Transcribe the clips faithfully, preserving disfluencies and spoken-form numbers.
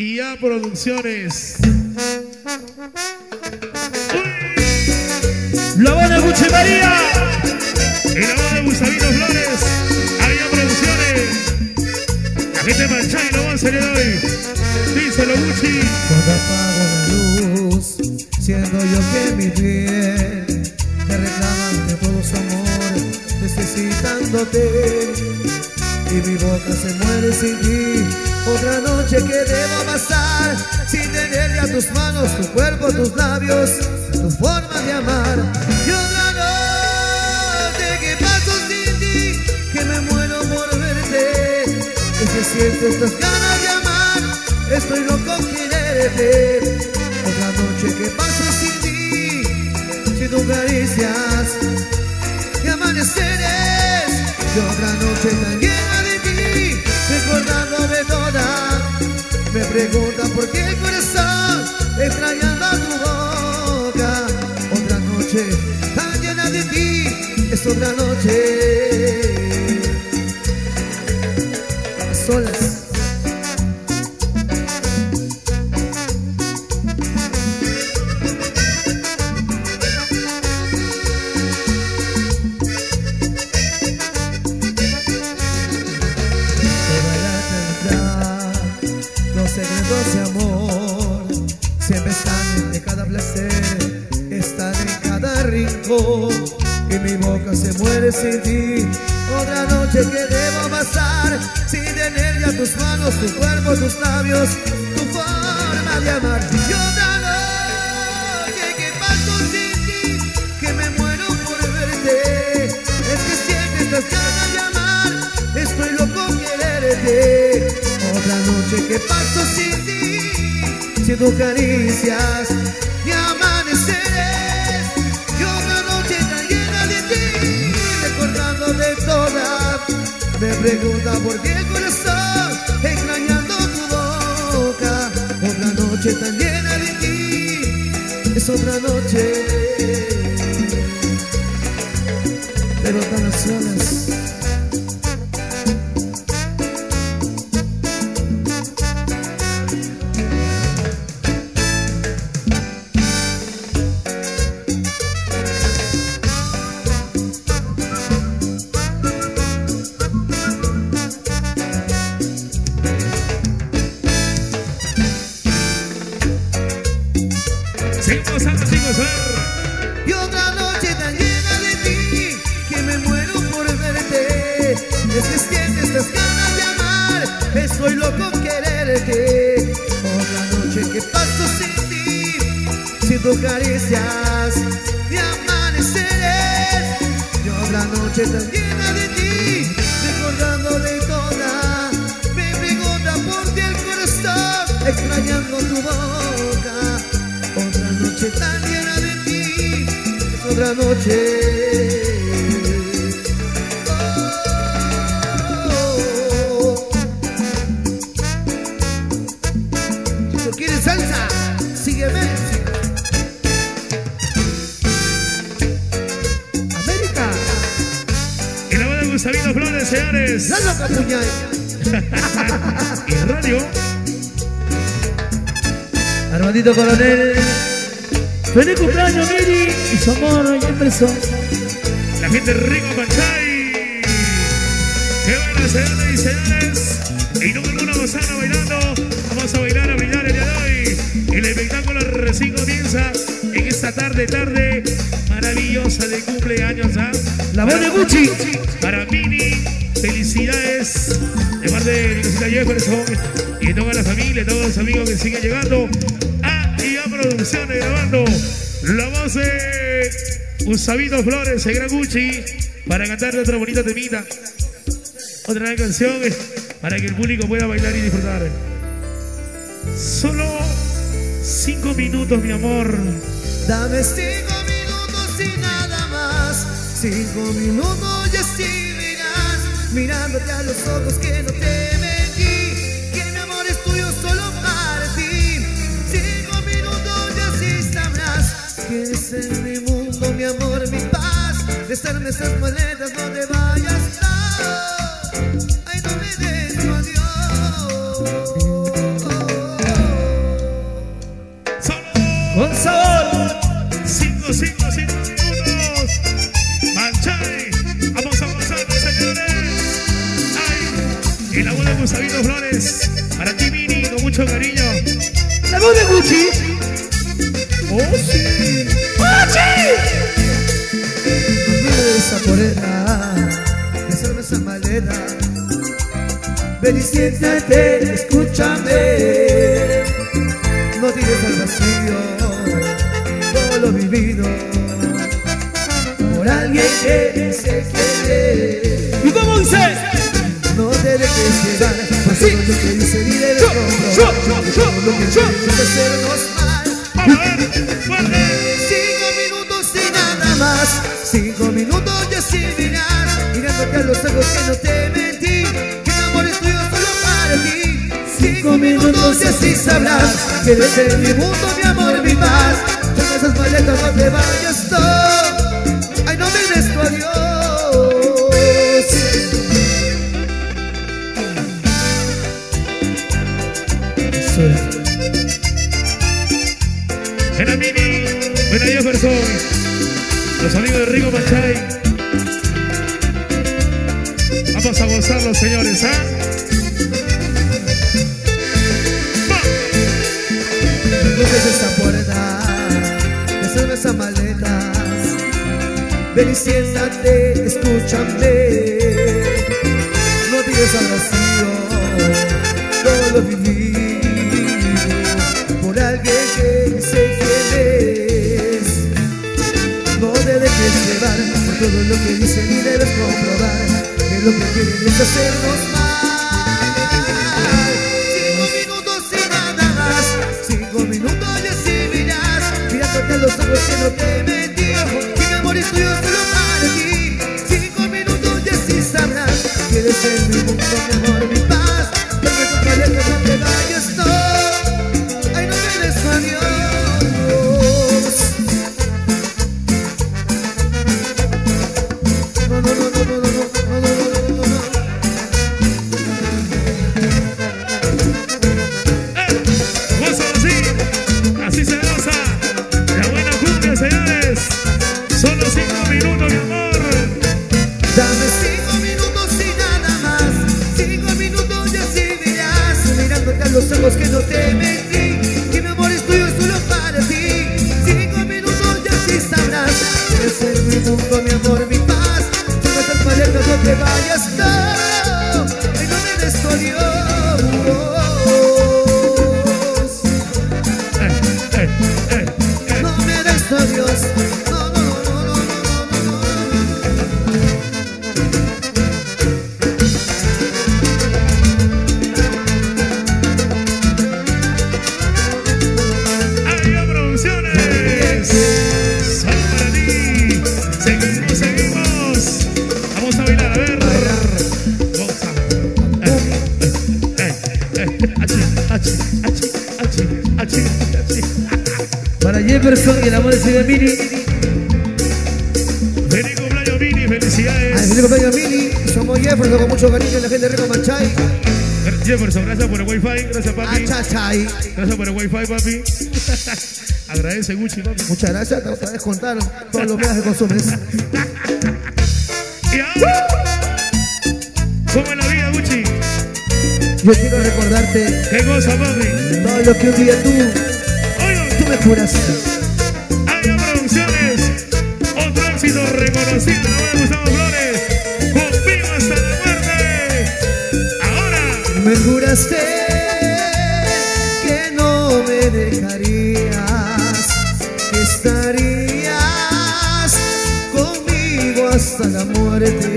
y A and A Producciones. ¡Uy! La banda Gucci María y la banda de Gustavo Flores, A and A Producciones. La gente mancha y lo van a hacer hoy. Díselo, Gucci. Cuando apago la luz, siendo yo que mi piel te reclaman de todo su amor, necesitándote, y mi boca se muere sin ti. Otra noche que debo pasar sin tener ya tus manos, tu cuerpo, tus labios, tu forma de amar. Y otra noche que paso sin ti, que me muero por verte. Y que siento estas ganas de amar, estoy loco quererte. Otra noche que paso sin ti, sin tus caricias y amaneceres. Y otra noche tan llena de ti, recordándome toda, me pregunta por qué el corazón extrañando tu boca. Otra noche tan llena de ti, es otra noche a solas. Secretos de amor siempre están en cada placer, están en cada rincón, y mi boca se muere sin ti. Otra noche que debo pasar sin tener ya tus manos, tu cuerpo, tus labios, tu forma de amar. Y otra noche que paso sin ti, que me muero por verte. Es que siempre estas ganas de amar, estoy loco quererte. Otra noche que paso sin ti, sin tus caricias ni amaneceres. Y otra noche tan llena de ti, recordándote toda, me pregunta por qué el corazón extrañando tu boca. Otra noche tan llena de ti, es otra noche, pero tan solas. Sin gozar, sin gozar. Y otra noche tan llena de ti, que me muero por verte. Es que sientes estas ganas de amar, estoy loco quererte. Otra noche que paso sin ti, sin tus caricias y amaneceres. Y otra noche tan llena de ti, recordándole toda, me pregunta por ti el corazón, extrañando tu boca. Otra noche tan llena de ti, es otra noche. Oh, oh, oh. ¿Tú quieres salsa? Sígueme. América. Y la voz de Gustavo Flores, señores. La loca puñal. Y radio. Armandito Coronel, feliz cumpleaños, Minni, y su amor y Jefferson. La gente rico, Panchay. Qué bueno, señores y señores. Y no alguna gozana bailando. Vamos a bailar, a bailar el día de hoy. El espectáculo recién comienza en esta tarde, tarde maravillosa de cumpleaños. ¿Ah? La voz de Gucci. Gucci. Para Minni, felicidades. De parte de Nicolita Jefferson. Y toda la familia, todos los amigos que siguen llegando. A and A Producciones grabando la voz de Gustavo Flores, el gran Gucci, para cantar otra bonita temita, otra canción para que el público pueda bailar y disfrutar. Solo cinco minutos, mi amor. Dame cinco minutos y nada más. Cinco minutos y así verás, mirándote a los ojos que no te ven. Quieres en mi mundo, mi amor, mi paz. Desarme esas maletas, no te vayas, no. Ay, no me des tu adiós. Gustavo Flores. Para ti, Minni, con mucho cariño. La voz de Gucci. Oh, sí. ¡Gucci! No de esa morena, de cerveza malena. Ven y siéntate, escúchame. No tires al vacío todo lo vivido por alguien que se quiere. ¿Y cómo dice? No te dejes llevar por todo lo que dice ni de compro. Yo, yo, yo, yo, yo, yo, yo, yo, cinco minutos y nada más. Cinco minutos yo sin mirar, mirándote a los ojos que no te mentí, que mi amor es tuyo solo para ti. Cinco minutos y así sabrás que eres en mi mundo, mi amor, mi paz. Con esas maletas no te vayas tú. Ay, no me des tu adiós. Soy Era Minni, buena Jefferson, los amigos de Rigo Machay. Vamos a gozar los señores, ¿ah? ¿eh? No dejes esa puerta, ya sabes esa maleta. Ven y siéntate, escúchame. No digas al vacío todo lo vivido por alguien que sé quién es. No te dejes llevar por todo lo que dicen y debes comprobar que lo que quieren es hacernos mal. Cinco minutos y nada más. Cinco minutos y así mirás, mirándote a los ojos que no te mentí. Estoy solo para ti. Cinco minutos y así sabrás que eres en mi mundo, mi amor, mi paz. Porque tu pareja no te vayas tú. Ay, no me des tu adiós. No, no, no, no, no, no, no, no, no. ¡Eh! ¡Goza así! ¡Así se goza! ¡La buena cumbia, señores! Solo cinco minutos, mi amor. Dame cinco minutos y nada más. Cinco minutos y así mirás, mirándote a los ojos que no te mentí, que mi amor es tuyo solo para ti. Cinco minutos y así sabrás que eres en mi mundo, mi amor, mi paz. No vas a fallar, no te vayas, no. En nombre de tu Dios. Eh, eh, eh, eh. No me des tu adiós. Para Jefferson y el amor de Minni. Feliz cumpleaños, Minni, felicidades. Ay, feliz cumpleaños, Minni. Somos Jefferson con mucho cariño y la gente de Rico Machay. Jefferson, gracias por el wifi, gracias papi. Achachay. Gracias por el wifi, papi. Agradece Gucci, papi. Muchas gracias, te, te descontaron todos los viajes que consumes. Y ahora, ¿cómo es la vida, Gucci? Yo quiero recordarte. ¿Qué cosa, papi? Todo lo que un día tú, tú me juraste. A and A Producciones, otro éxito reconocido. La voz de Gustavo Flores, conmigo hasta la muerte. Ahora. Me juraste que no me dejarías, que estarías conmigo hasta la muerte.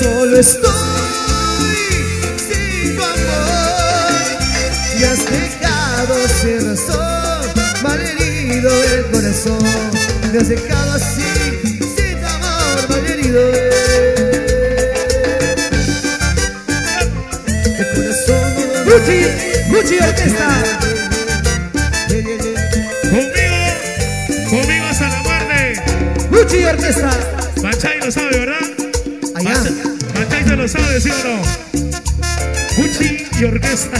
Solo estoy sin tu amor y has dejado sin razón, malherido el corazón. Me has dejado así, sin amor, malherido el corazón. Gucci, Gucci Orquesta. Conmigo, conmigo hasta la muerte. Gucci Orquesta. Machay lo sabe, ¿verdad? Allá. Machay se lo sabe, ¿sí o no? Gucci y orquesta.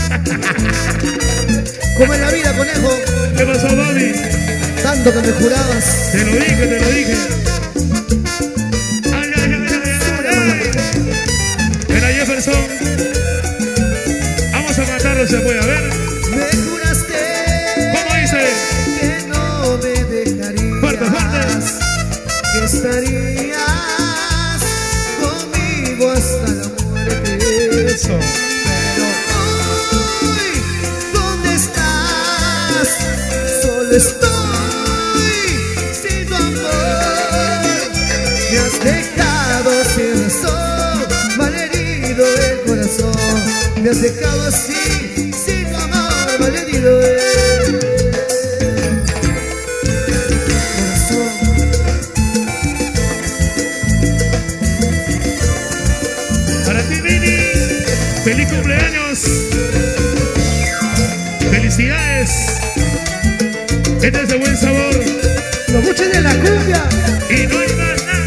¿Cómo es la vida, conejo? ¿Qué pasó, Bobby? Tanto que me jurabas. Te lo dije, te lo dije. se puede ver. Me juraste. ¿Cómo dice? Que no me dejarías. Fuerte, fuerte. Que estarías conmigo hasta la muerte. Eso. Pero hoy, ¿dónde estás? Solo estoy. Me has dejado así, sin tu amor, malherido es. Para ti, Minni, feliz cumpleaños. Felicidades. Este es el buen sabor. Los buches de la cumbia. Y no hay más nada.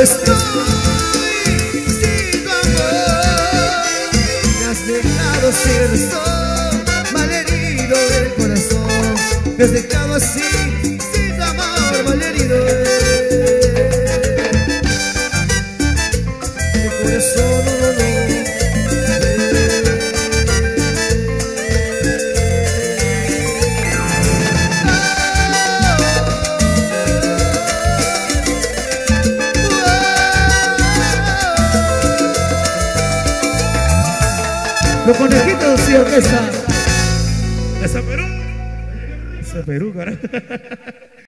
Estoy sin tu amor. Me has dejado sin razón, malherido el corazón. Me has dejado así, sin tu amor, malherido el corazón. No, no, los conejitos y orquesta. Esa Perú. Esa Perú, carajo.